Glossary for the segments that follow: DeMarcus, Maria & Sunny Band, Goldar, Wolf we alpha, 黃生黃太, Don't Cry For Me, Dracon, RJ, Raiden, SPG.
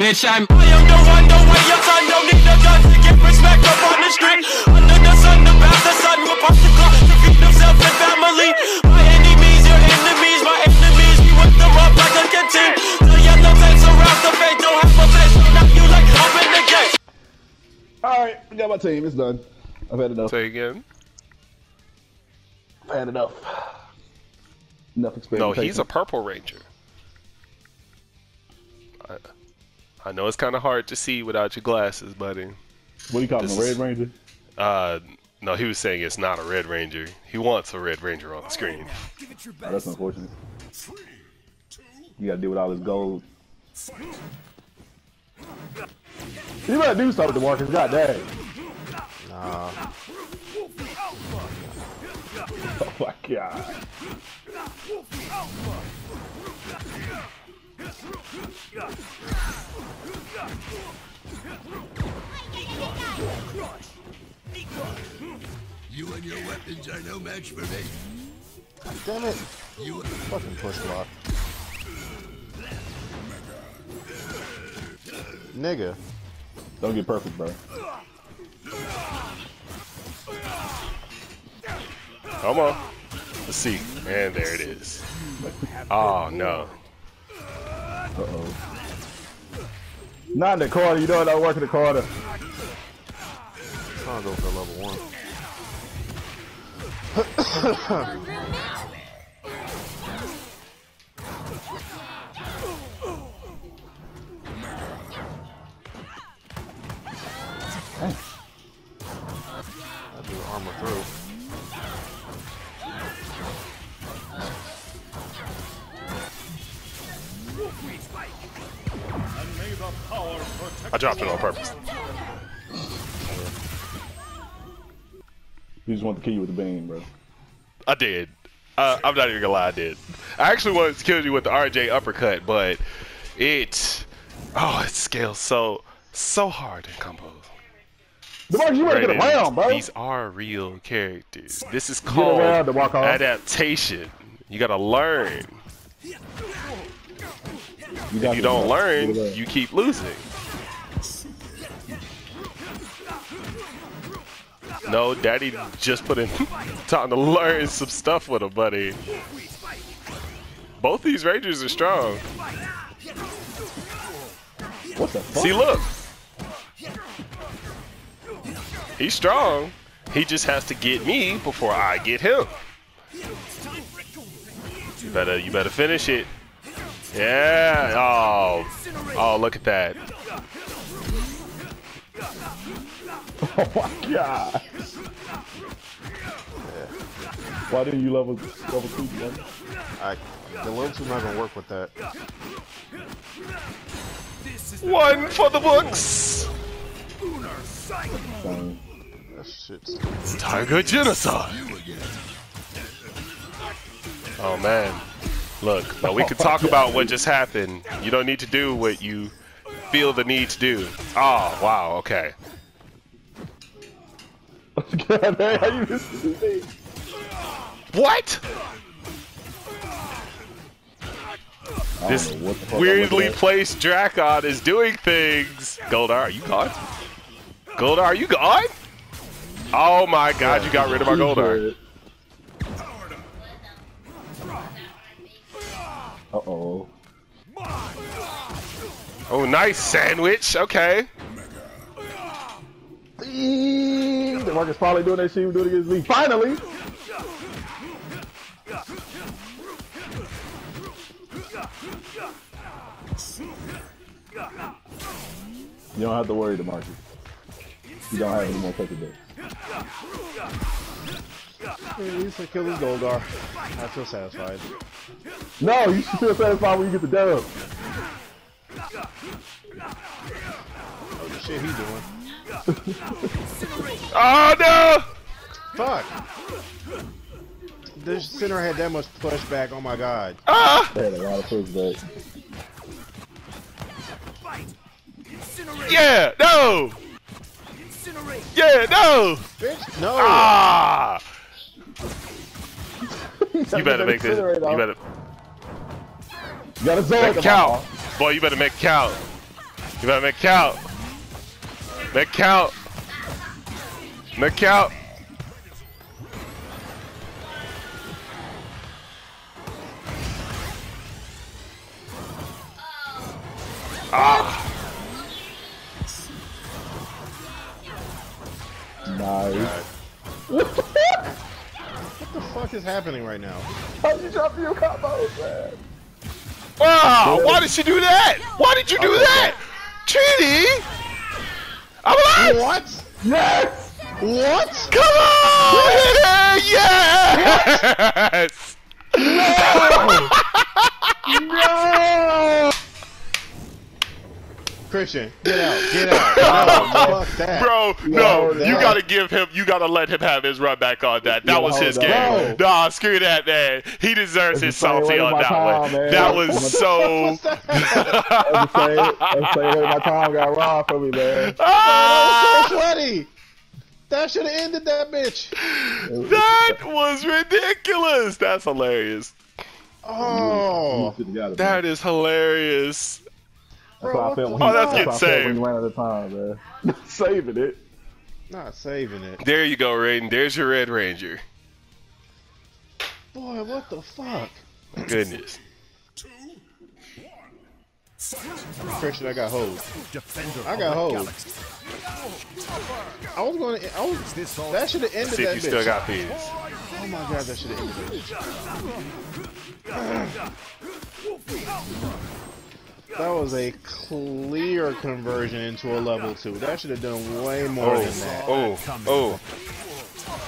Bitch, I'm the one, don't wait your time, don't need the gun to get respect up on the street. Under the sun, the path, the sun will pop the clock to feed themselves and family. My enemies, your enemies, my enemies, we with the rub like a canteen. The yellow tanks around the face, don't have a face, so now you like open the gate. Alright, we got my team, it's done. I've had enough. Say again. I've had enough. Enough experience. No, he's a purple ranger. I know it's kind of hard to see without your glasses, buddy. What do you call him, a red ranger? No, he was saying it's not a red ranger. He wants a red ranger on the screen. Oh, that's unfortunate. You gotta deal with all this gold. You better do something to Marcus, goddamn. Nah. Oh my god. You and your weapons are no match for me. God damn it! You fucking push block. Nigga. Don't get perfect, bro. Come on. Let's see. And there it is. Oh no. Uh-oh. Not in the corner, you know not working the corner. I'll go for level 1. I'll do armor through. I dropped it on purpose. He just wanted to kill you with the beam, bro. I did. I'm not even gonna lie, I did. I actually wanted to kill you with the RJ uppercut, but it scales so hard in combos. Mark, you wanna get around, bro. These are real characters. This is called adaptation. You gotta learn. If you don't learn, you keep losing. No, daddy just put in time to learn some stuff with him, buddy. Both these rangers are strong. What the fuck? See, look. He's strong. He just has to get me before I get him. You better finish it. Yeah. Oh, look at that. Oh my god. Yeah. Why didn't you level 2, man? The level 2 not gonna work with that. 1 for the books. That shit's Tiger genocide. Oh man. Look, we could talk about what just happened. You don't need to do what you feel the need to do. Oh, wow, okay. God, man, how you missing me? What? This weirdly placed Dracon is doing things. Goldar, are you gone? Goldar, are you gone? Oh my god, you got rid of our Goldar. Uh-oh. Oh, nice sandwich. Okay. The Marcus probably doing that shit he was doing against me. Finally! You don't have to worry, DeMarcus. You don't have any more fucking days. At least I killed his Goldar. I feel satisfied. No, you should feel satisfied when you get the dub. What the shit he doing? Oh no! Fuck! This center had that much pushback. Oh my god. Ah! They had a lot of pushback. Yeah! No! Yeah! No! Bitch, no! Ah! You better make this. You better. You gotta zone the cow, boy. You better make cow. You better make count. Make count. Make count. Ah. Nice. What the fuck is happening right now? How'd you drop your combos, man? Oh, why did she do that? Why did you do that? Chidi! I'm alive! What? Yes! What? Come on! Yes! Yes! No! Christian, get out, get out. No, fuck that. Bro, no, you gotta give him, you gotta let him have his run back on that. That was his game. Nah, screw that, man. He deserves his salty on that one. That was so... My time got robbed for me, man. That was so sweaty. That should have ended that bitch. That was ridiculous. That's hilarious. Oh, that is hilarious. That's bro, I felt when he, that's getting saved. When ran out of time, man. Saving it. Not saving it. There you go, Raiden. There's your Red Ranger. Boy, what the fuck? Goodness. 2, 1. Christian, I got hosed. I got hosed. I was going to. That should have ended. See if you still got these. Oh my god, that should have ended. That was a clear conversion into a level 2. That should have done way more than that.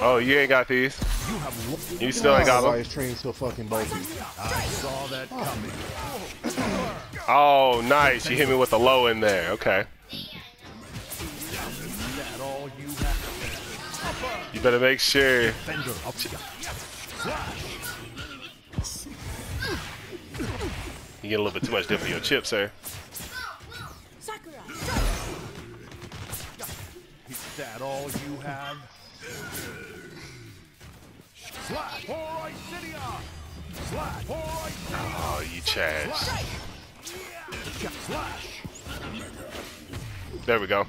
Oh, you ain't got these. You still ain't got them. His train's so fucking bulky. I saw that coming. Oh, nice. You hit me with a low in there. Okay. You better make sure. You get a little bit too much dip for your chips, sir. Is that all you have? Oh, you trash. There we go.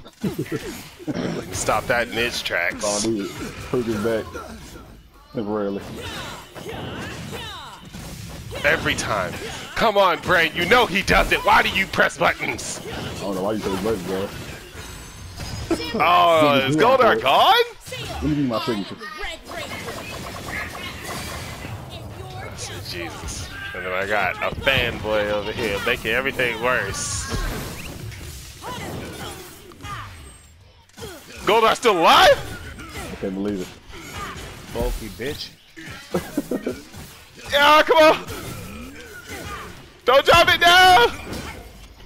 Stop that in its tracks. Oh, dude. Hook his back. Temporarily. Every time. Come on, Brain. You know he does it. Why do you press buttons? I don't know why you press buttons, bro. Oh, is Goldar gone? Let me give you my signature. I said, Jesus. And then I got a fanboy over here making everything worse. Goldar's still alive? I can't believe it. Bulky bitch. Yeah, come on! Don't drop it down!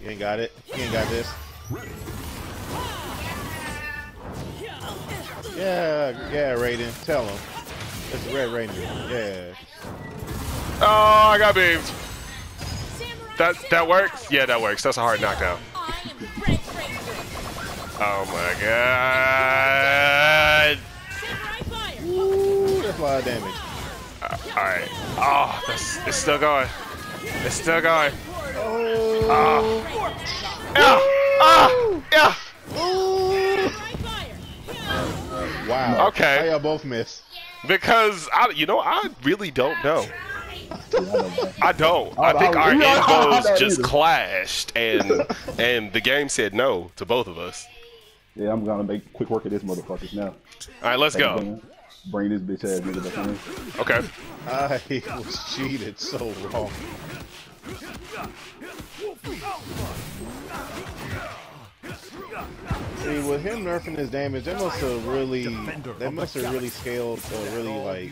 You ain't got it. You ain't got this. Yeah, yeah, Raiden. Tell him. It's the Red Ranger. Yeah. Oh, I got beamed. That works? Yeah, that works. That's a hard knockdown. Oh my god! Ooh, that's a lot of damage. Alright. Oh, it's still going. It's still going. Oh. Yeah. Oh. Yeah. Wow. Okay. How y'all both miss? Because, I really don't know. I don't. I think our elbows just clashed, and the game said no to both of us. Yeah, I'm going to make quick work of this motherfuckers now. Alright, let's go. Bring this bitch ass nigga back in. Okay. I was cheated so wrong. See, with him nerfing his damage, they must have really scaled or really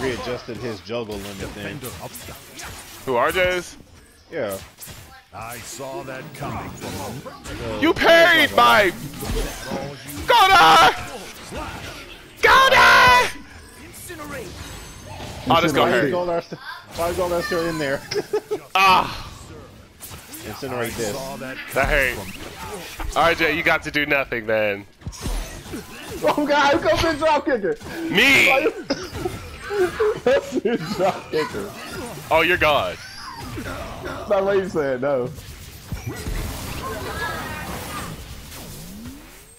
readjusted his juggle limit thing. Who, RJ's? Yeah. I saw that coming. You parried my Goldar! Goldar! Oh, this gonna hurt. Why is Goldar still in there? Ah! Incinerate this. That hurt. RJ, you got to do nothing, man. Oh god, go for a drop kicker! Me! That's your drop kicker. Oh, you're gone. That's what you said, no.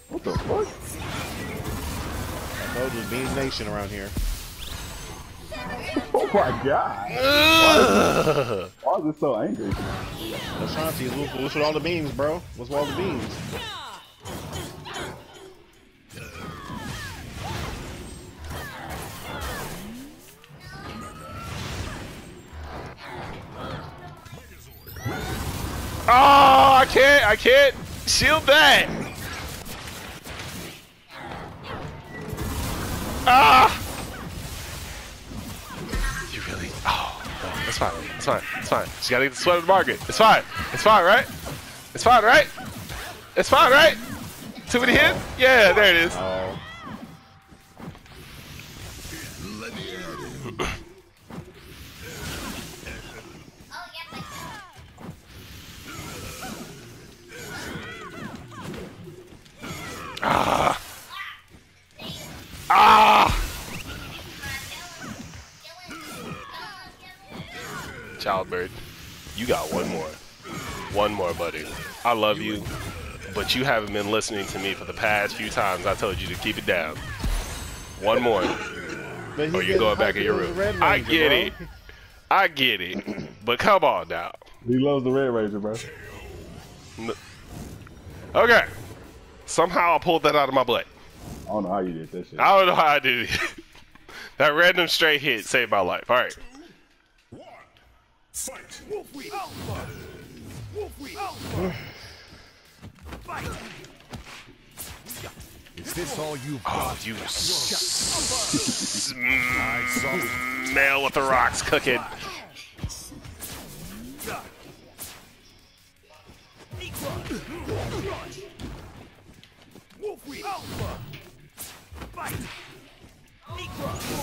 What the fuck? I told you, Bean Nation around here. Oh my god! Why is it so angry? Ashanti, what's with all the beans, bro? What's with all the beans? Oh, I can't shield that. Ah! You really? Oh, no, that's fine. It's fine. It's fine. Just gotta get the sweat of the market. It's fine. It's fine, right? It's fine, right? It's fine, right? Too many hits? Yeah, there it is. Oh. Ah! Ah! Childbird, you got one more. One more, buddy. I love you, but you haven't been listening to me for the past few times I told you to keep it down. One more, or you're going back in your room. I get it. I get it. But come on now. He loves the Red Ranger, bro. Okay. Somehow I pulled that out of my butt. I don't know how you did that shit. I don't know how I did it. That random straight hit saved my life. All right. 2, 1, fight. Wolf we alpha. Wolf we alpha. Fight. Is this all you've got? Oh, you smell what the rock's cooking.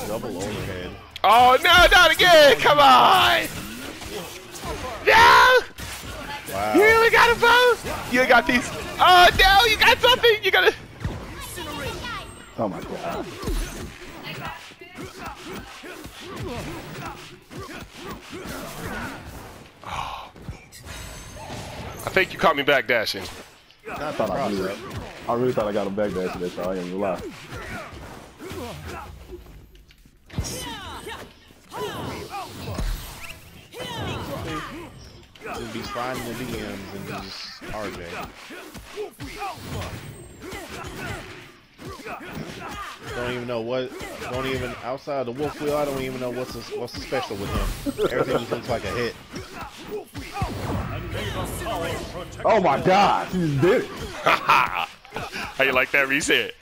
Double overhead. Oh no, not again! Come on! No! Wow. You really got a bow? You got these. Oh no, you got something! You gotta. Oh my god. Oh. I think you caught me back dashing. I thought I knew that. I really thought I got him back there today, so I ain't gonna lie. It'd be sliding the DMs and just RJ. Don't even know what. Don't even outside the Wolf we alpha. I don't even know what's special with him. Everything just looks like a hit. Oh my god, he just did it. How you like that reset?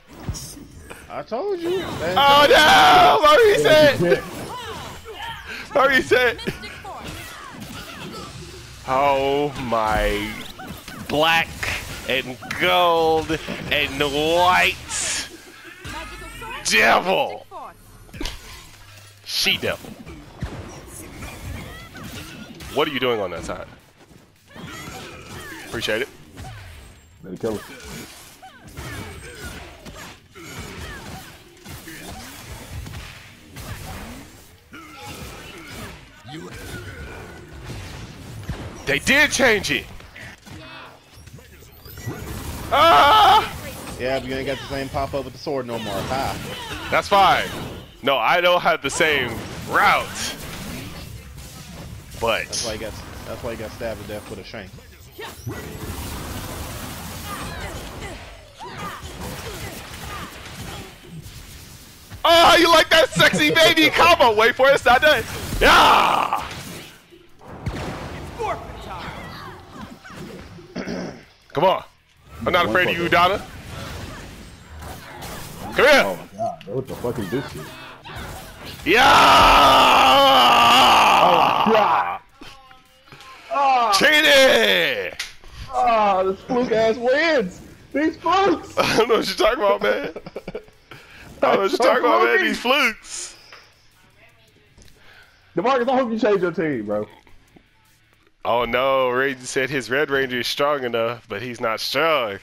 I told you. Man. Oh no! My reset! My reset! Oh my black and gold and white devil! She devil. What are you doing on that side? Appreciate it. Let it kill him. They did change it. Ah! Yeah, but you ain't got the same pop up with the sword no more. Ah. That's fine. No, I don't have the same route. But that's why he got stabbed to death with a shank. Oh, you like that sexy baby combo? Wait for it, it's not done. Yeah. Come on, I'm not afraid of you, Donna. Come here. Oh my god, what the fuck is this shit? Yeah. Oh my god. Oh. Cheated! Oh, this fluke ass wins! These flukes! I don't know what you're talking about, man. I don't know what you're talking about, man. These flukes! DeMarcus, I hope you change your team, bro. Oh no, Raiden said his Red Ranger is strong enough, but he's not strong.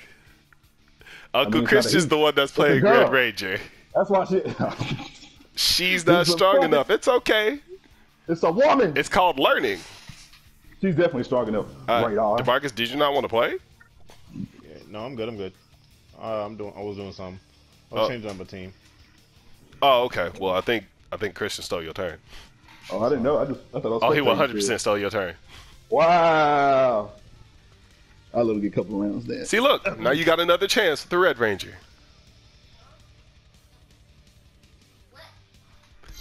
Uncle Christian's the one that's playing Red Ranger. That's why she... She's not strong enough. It's okay. It's a woman! It's called learning. She's definitely strong enough. DeMarcus, did you not want to play? No, I'm good. I'm good. I was doing something. I'll change on my team. Oh, okay. Well, I think Christian stole your turn. Oh, I didn't know. I thought I was. Oh, he 100% stole your turn. Wow. I'll literally get a couple rounds there. See, look, now you got another chance with the Red Ranger.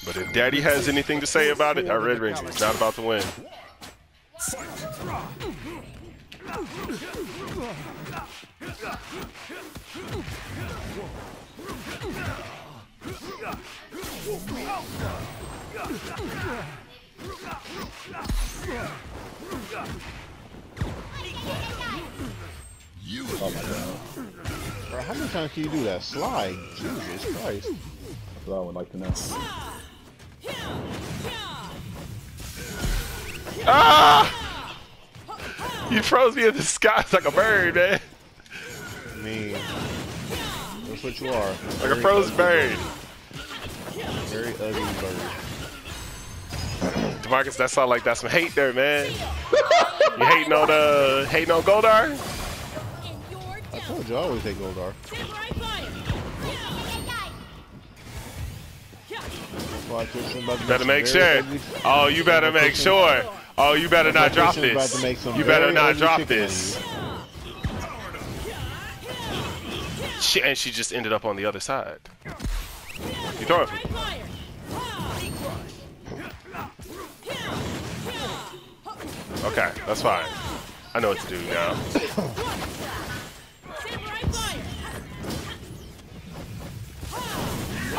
But if Daddy has anything to say about it, our Red Ranger is not about to win. Oh my God. Bro, how many times can you do that slide? Jesus Christ. That's what I would like to know. Ah! You froze me in the sky like a bird, man. Me. That's what you are. Like a frozen bird. Very ugly bird. DeMarcus, that sound like that's some hate there, man. You hating on Goldar? I told you I always hate Goldar. You better make sure. Oh, you better make sure. Oh, you better not drop this. You better not drop this. And she just ended up on the other side. You throw it. Okay, that's fine. I know what to do now.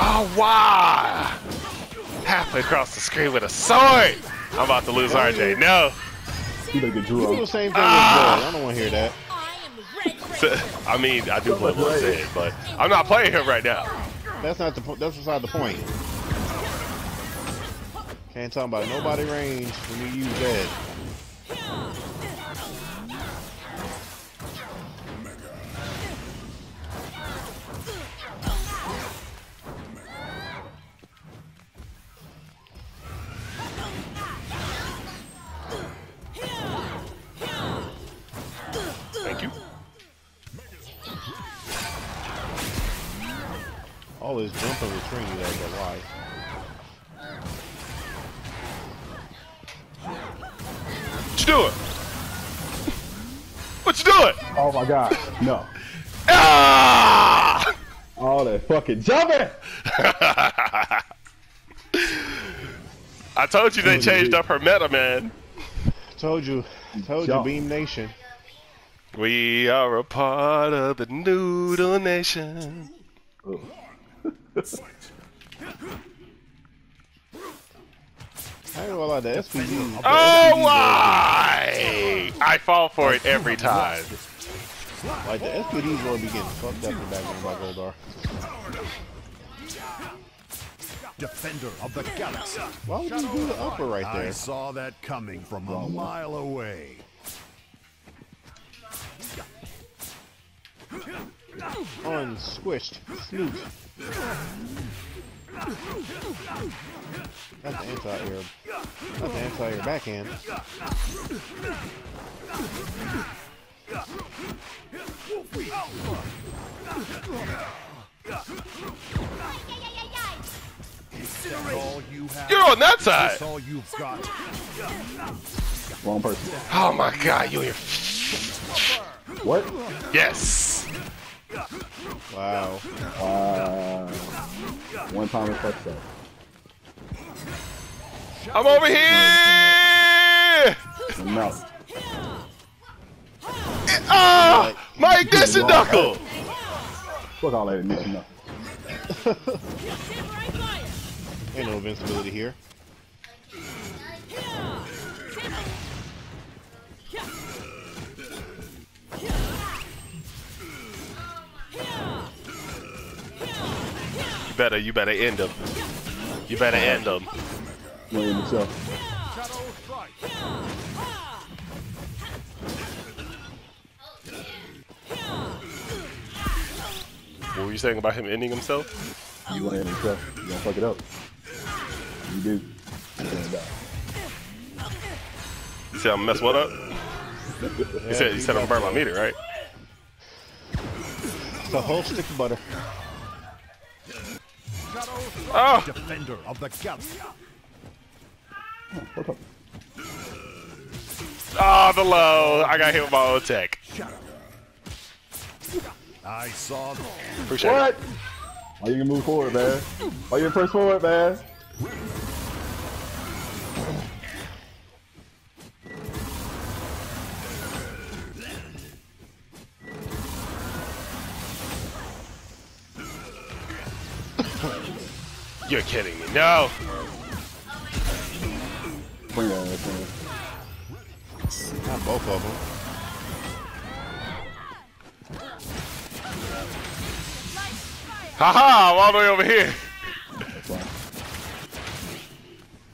Oh, wow! Halfway across the screen with a sword! I'm about to lose RJ. No! You better get Drew on. I don't want to hear that. I mean, I do play what I said, but I'm not playing him right now. That's beside the point. Can't talk about nobody range when you use that. Always jump and return you there, but why? What you doing? What you doing? Oh my God, no. Ah! All that fucking jumping! I told you they changed up her meta, man. Told you, Beam Nation. We are a part of the Noodle Nation. Ooh. I ain't gonna lie, the SPG. Oh, why? I fall for it every time. Like, the SPGs will be getting fucked up in the background by Goldar. Defender of the galaxy. Why would you do the upper right there? I saw that coming from a mile away. Unsquished snoot. That's anti-air. That's anti-air backhand. You're on that side. That's all you've got. Wrong person. Oh my God, you're. What? Yes. Wow. Wow. One time reflex set. I'm over here! No. Oh! My ignition knuckle! Fuck all that ignition knuckle. Ain't no invincibility here. You better end him. You better end him. What were you saying about him ending himself? You want to end himself. You gonna fuck it up. You do. You said I'm gonna mess what up? You said I'm gonna burn my meter, right? It's a whole stick of butter. Oh! Defender of the galaxy. Oh, the low. I got hit with my own tech. I saw the... Appreciate what? It. Why you gonna move forward, man? Why you gonna press forward, man? You're kidding me. No! Bring on this one. Got both of them. Haha! I'm all the way over here!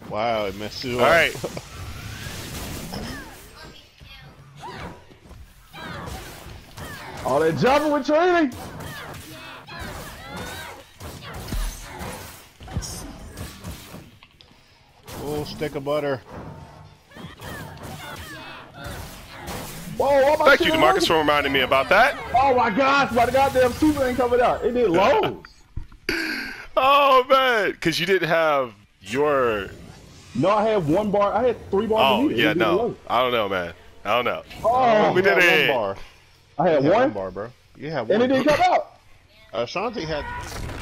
Wow, it messed you up. Alright. All that jumping with training! Stick of butter. Whoa, thank you, DeMarcus, for reminding me about that. Oh my gosh, my goddamn super ain't coming out. It did lows. Oh man, because you didn't have your... No, I had one bar. I had 3 bars. Oh yeah, no. Low. I don't know, man. I don't know. Oh, we did it. I had one bar, bro. You had one. And it didn't come out. Ashanti had...